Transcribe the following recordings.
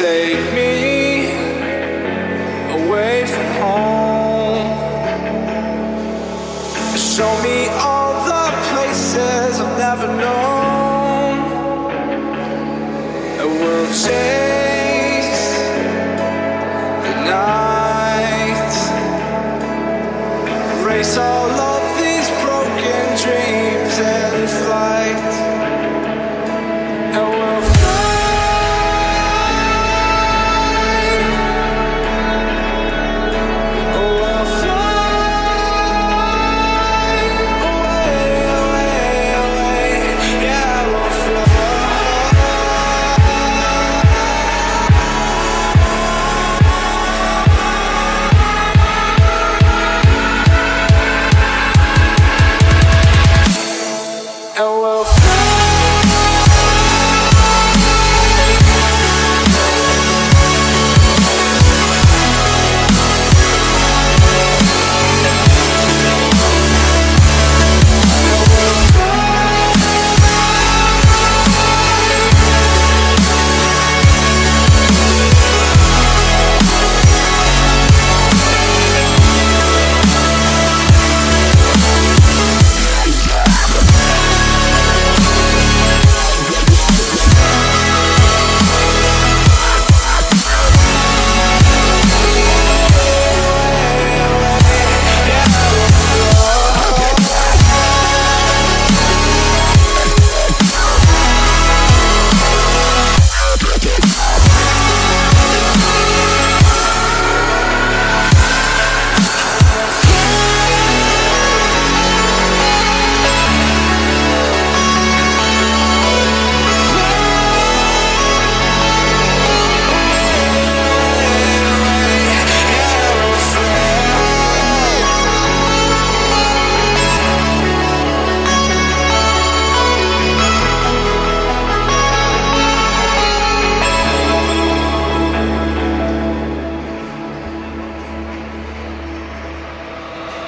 take me away from home. Show me all the places I've never known. I will chase the night, race all of these broken dreams in flight.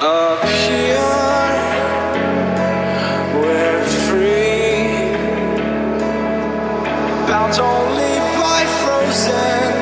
Up here, we're free, bound only by frozen